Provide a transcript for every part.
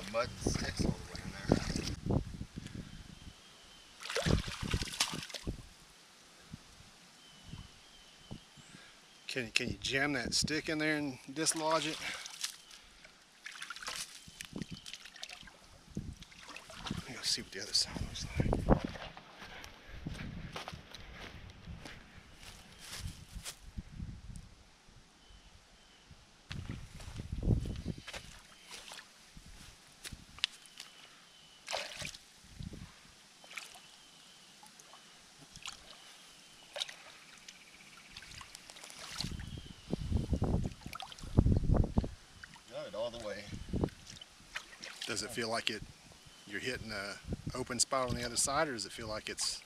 of mud and sticks all the way in there. Can you jam that stick in there and dislodge it? I'm gonna see what the other side looks like. All the way. Does it feel like you're hitting a open spot on the other side, or does it feel like it's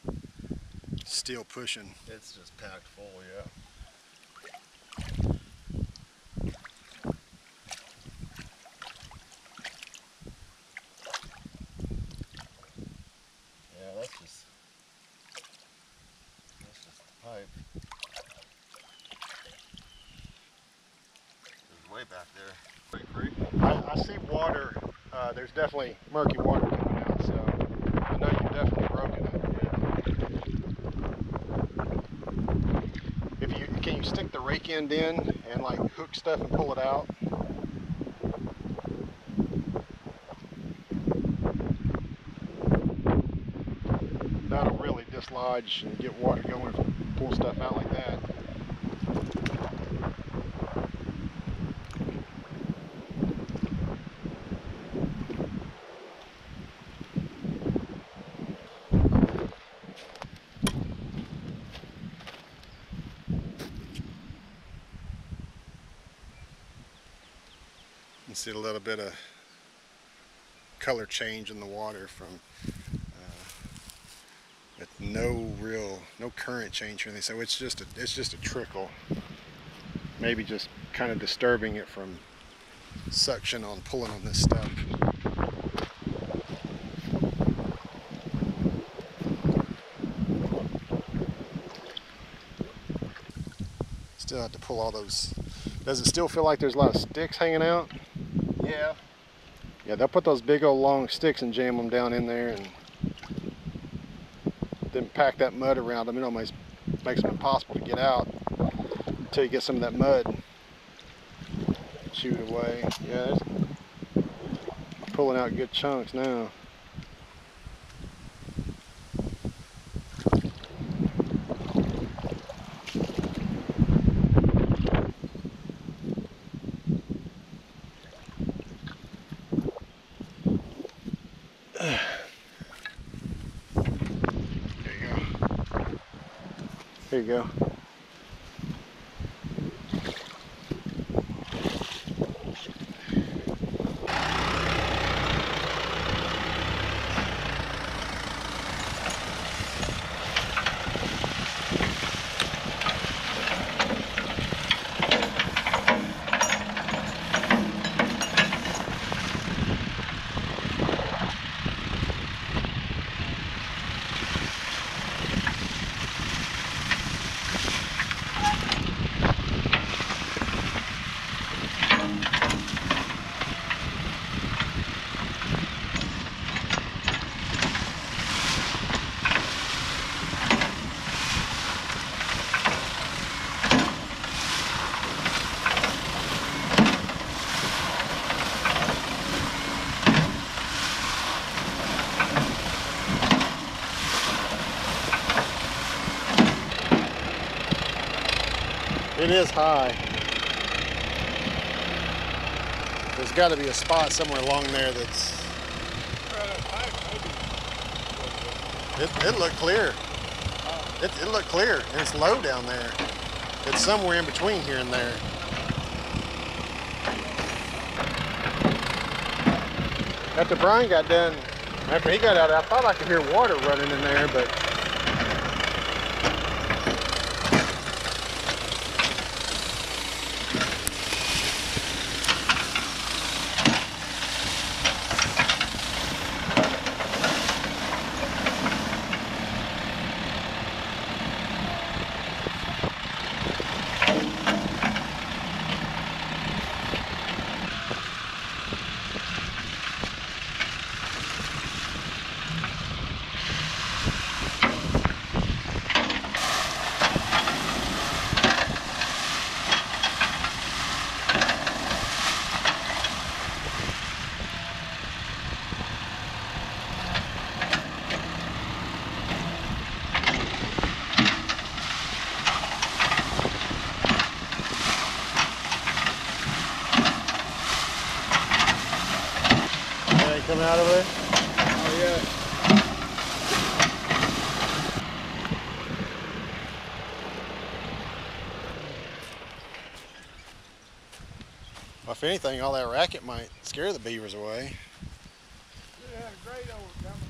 still pushing? It's just packed full, yeah. Yeah, that's just the pipe. It's way back there. I see water. There's definitely murky water coming out, so I know you've definitely broken it. Yeah. If you can, you stick the rake end in and like hook stuff and pull it out. That'll really dislodge and get water going if you pull stuff out like that. See a little bit of color change in the water from with no current change or anything, so it's just a trickle, maybe just kind of disturbing it from suction on pulling on this stuff. Still have to pull all those. Does it still feel like there's a lot of sticks hanging out? Yeah. Yeah, they'll put those big old long sticks and jam them down in there and then pack that mud around them. It almost makes them impossible to get out until you get some of that mud. Chew it away. Yeah, pulling out good chunks now. There you go. It is high. There's got to be a spot somewhere along there that's... It looked clear. It looked clear, and it's low down there. It's somewhere in between here and there. After Brian got done, after he got out, I thought I could hear water running in there, but... out of it? Oh yeah. Well, if anything, all that racket might scare the beavers away. Yeah, great overcoming.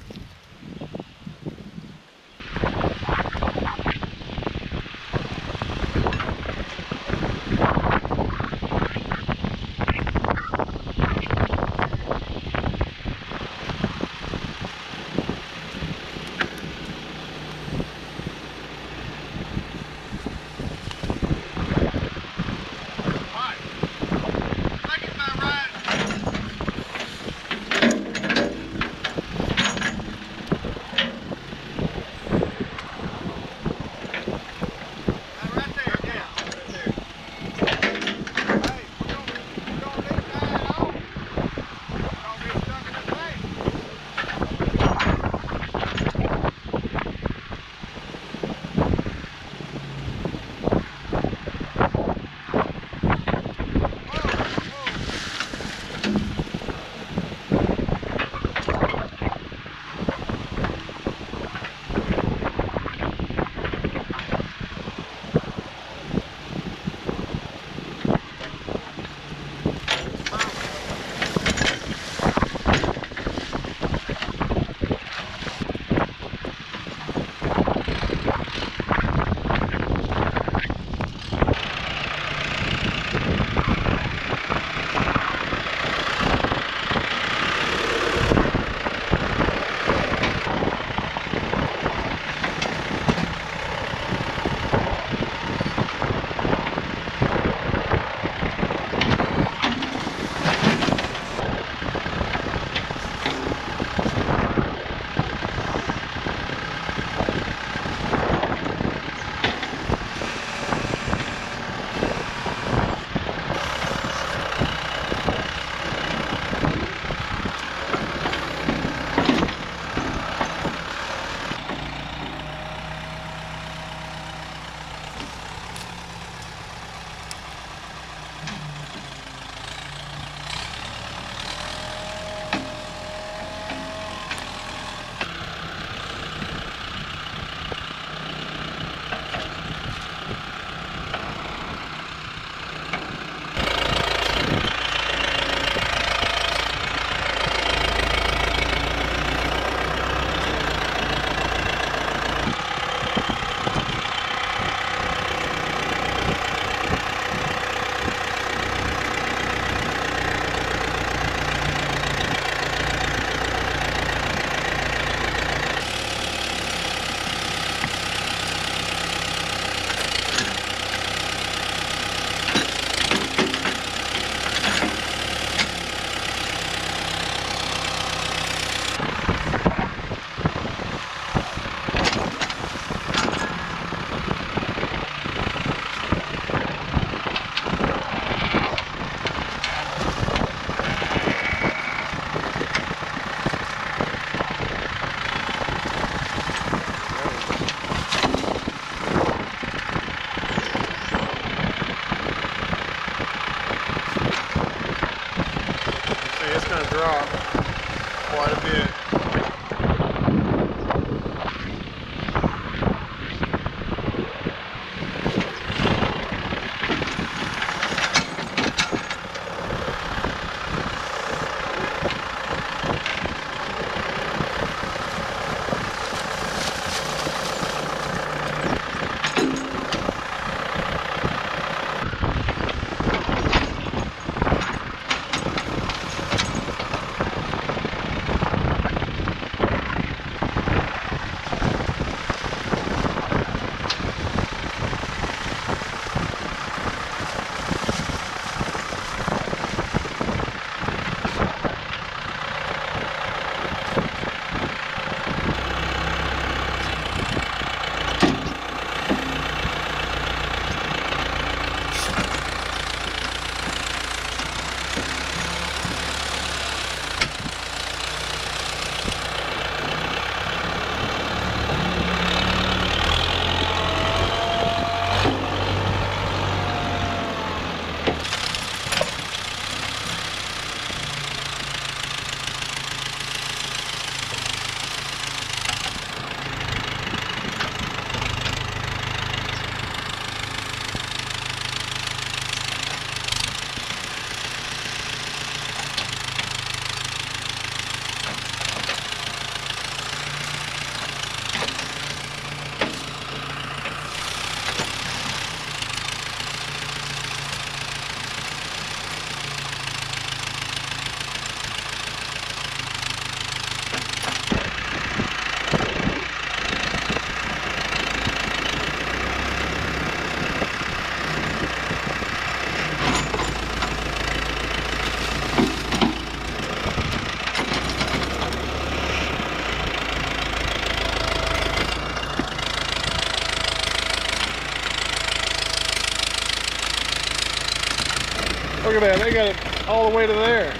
Look at that, they got it all the way to there.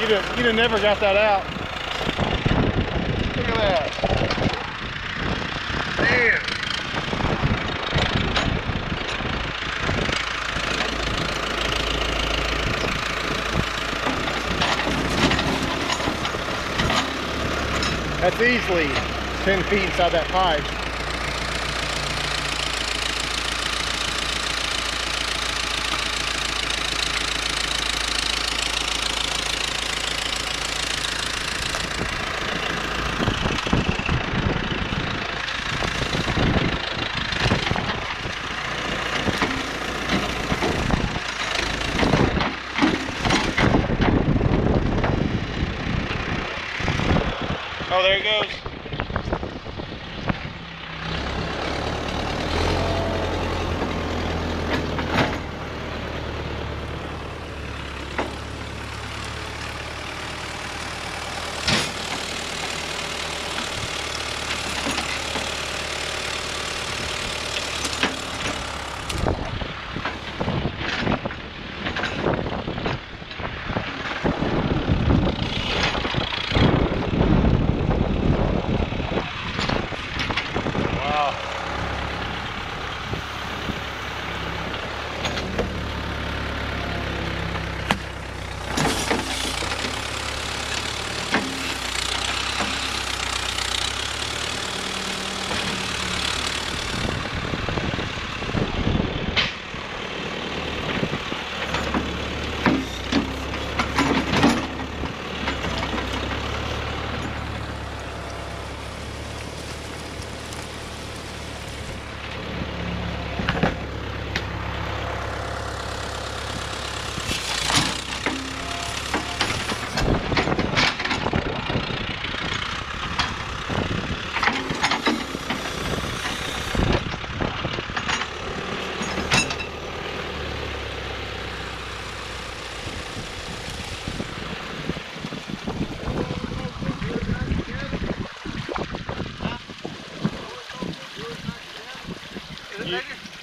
You'd have never got that out. Look at that. Damn. That's easily 10 feet inside that pipe. Oh, there it goes.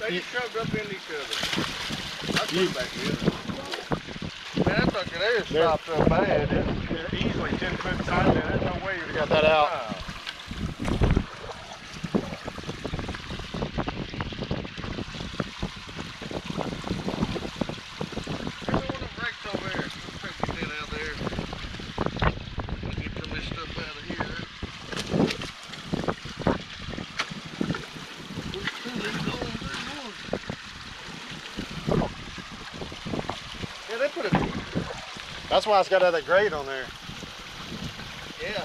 They just shoved up into each other. That's way back here. Man, that fucker there stopped up bad. They're easily 10 foot inside there. There's no way you'd have got that out. There's one of them wrecks over there. Let's try to get that out there. Let's get some of this stuff out of here. That's why it's got that grate on there. Yeah.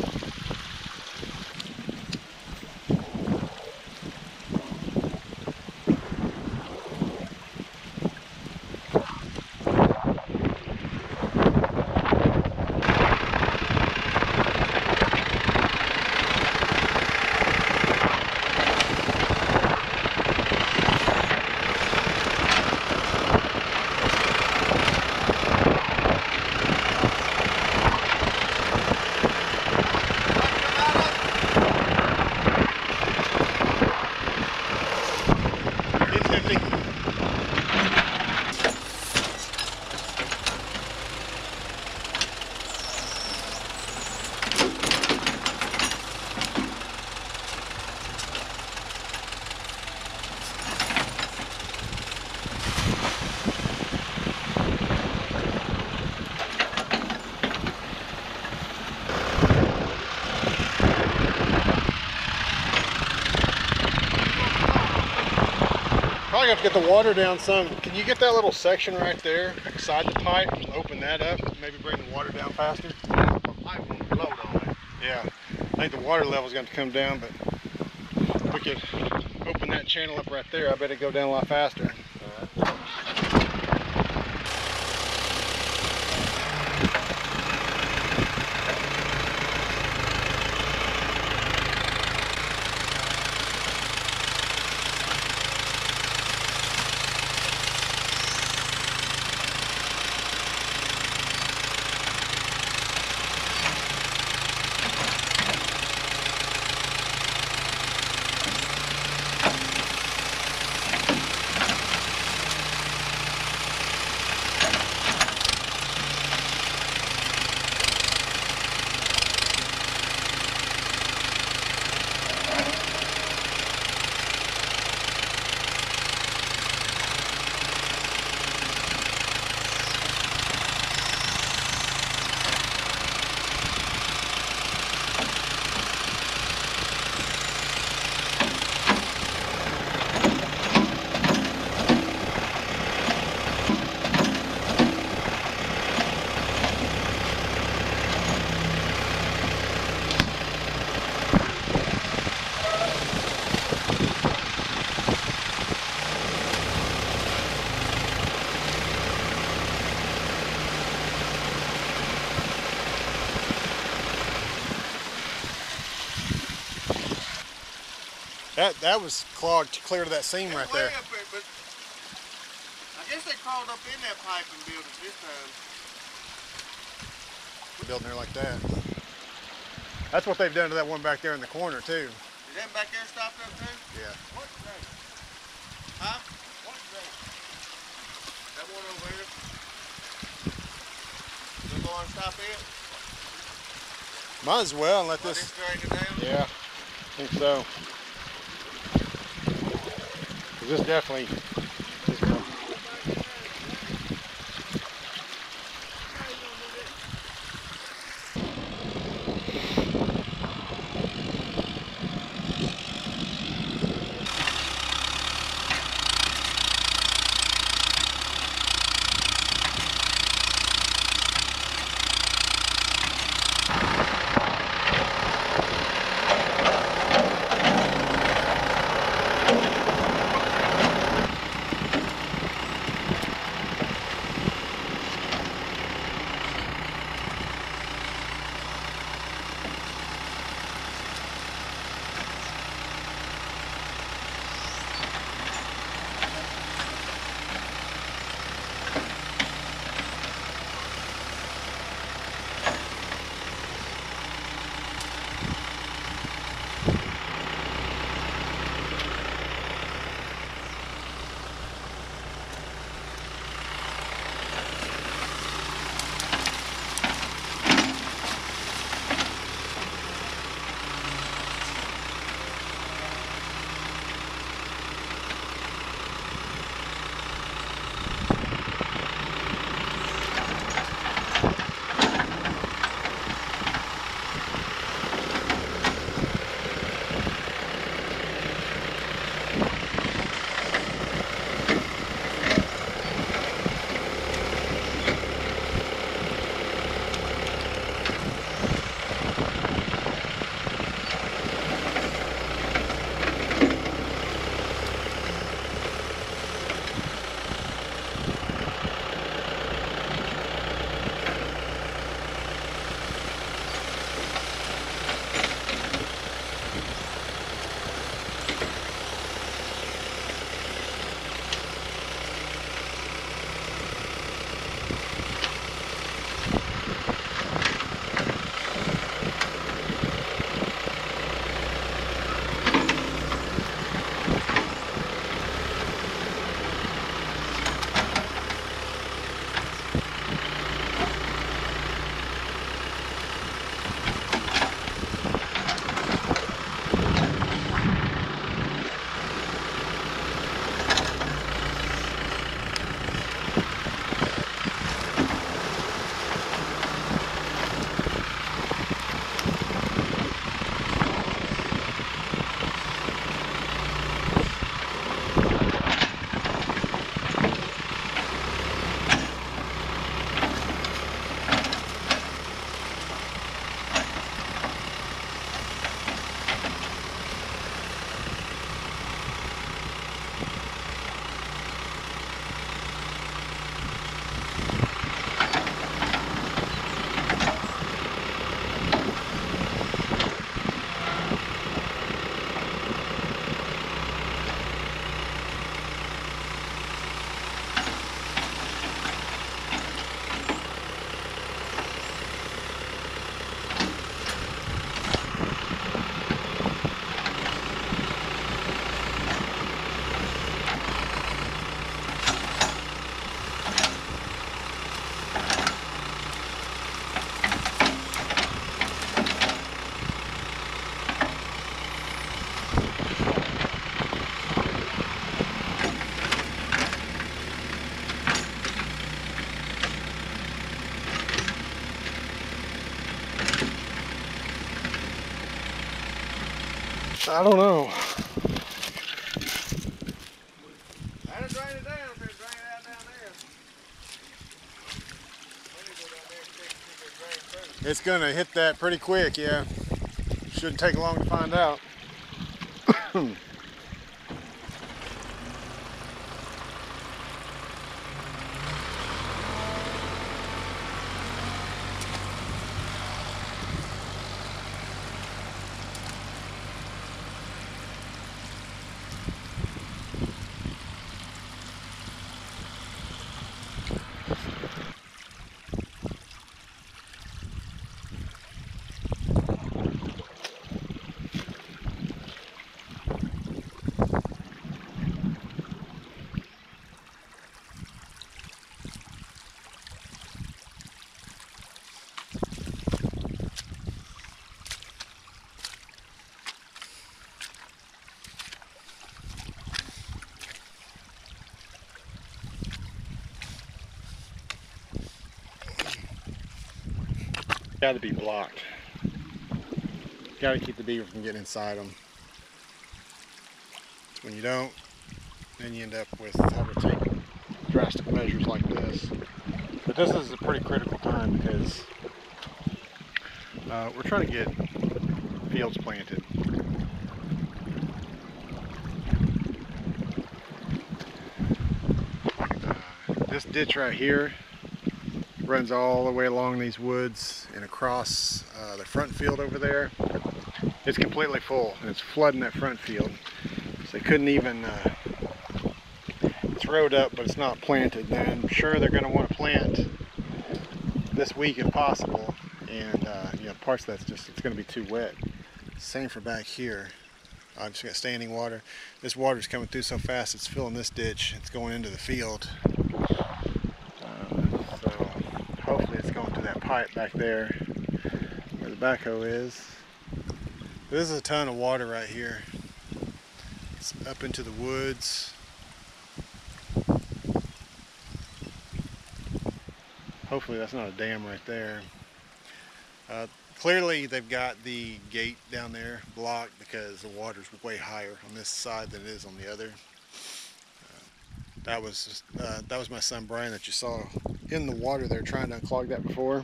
I have to get the water down some. Can you get that little section right there beside the pipe and open that up? Maybe bring the water down faster? The pipe won't float on it. Yeah, I think the water level's going to come down, but if we could open that channel up right there, I bet it'd go down a lot faster. That was clogged clear to that seam right there. Up there, but I guess they crawled up in that pipe and built it this time. Building there like that. That's what they've done to that one back there in the corner too. Is that back there stopped up too? Yeah. What grade? Huh? What grade? That one over here. You going to stop it? Might as well and let this drag it down. Yeah, I think so. This definitely. I don't know. I'd drain it down if it drained out down there. It's gonna hit that pretty quick, yeah. Shouldn't take long to find out. Got to be blocked. Got to keep the beaver from getting inside them. When you don't, then you end up with having to take drastic measures like this. But this is a pretty critical time because we're trying to get fields planted. This ditch right here runs all the way along these woods and across the front field over there. It's completely full and it's flooding that front field. So they couldn't even, it's road up but it's not planted. Now I'm sure they're going to want to plant this week if possible, and you know, parts of that's just, it's going to be too wet. Same for back here. I've just got standing water. This water is coming through so fast it's filling this ditch. It's going into the field. Back there where the backhoe is. This is a ton of water right here. It's up into the woods. Hopefully that's not a dam right there. Clearly they've got the gate down there blocked because the water's way higher on this side than it is on the other. That was my son Brian that you saw in the water there trying to unclog that before.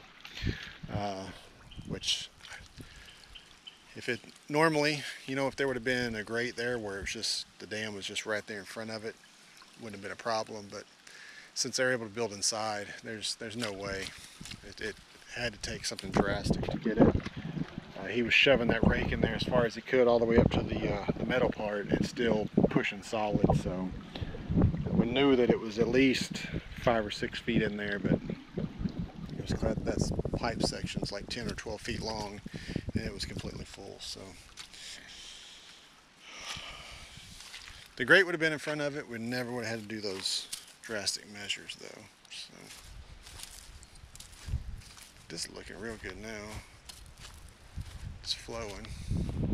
Which if it normally, you know, if there would have been a grate there where it's just the dam was just right there in front of it, wouldn't have been a problem. But since they're able to build inside, there's no way. It had to take something drastic to get it. He was shoving that rake in there as far as he could all the way up to the metal part and still pushing solid. So we knew that it was at least 5 or 6 feet in there, but it was glad that's pipe sections like 10 or 12 feet long, and it was completely full. So the grate would have been in front of it. We never would have had to do those drastic measures though. So this is looking real good now. It's flowing.